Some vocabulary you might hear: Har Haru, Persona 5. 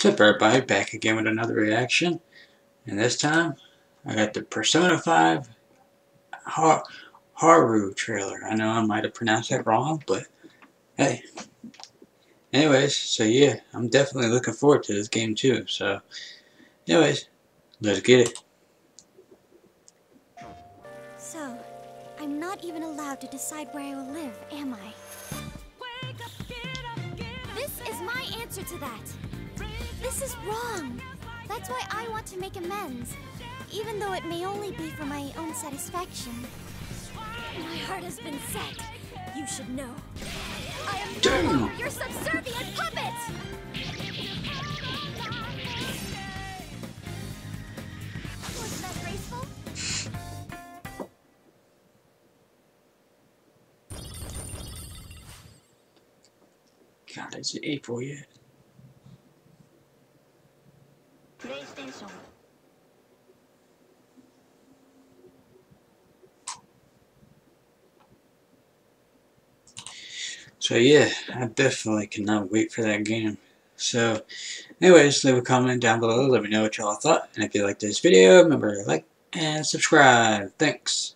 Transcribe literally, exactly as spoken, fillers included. What's up, everybody? Back again with another reaction, and this time I got the Persona five Har Haru trailer. I know I might have pronounced that wrong, but hey. Anyways, so yeah, I'm definitely looking forward to this game too. So, anyways, let's get it. So, I'm not even allowed to decide where I will live, am I? Wake up, get up, get up. This is my answer to that. This is wrong. That's why I want to make amends, even though it may only be for my own satisfaction. My heart has been set. You should know. I am Damn. no longer your subservient puppet! Wasn't that graceful? God, is it April yet? PlayStation. So yeah, I definitely cannot wait for that game. So anyways, leave a comment down below, let me know what y'all thought, and if you liked this video, remember to like and subscribe. Thanks.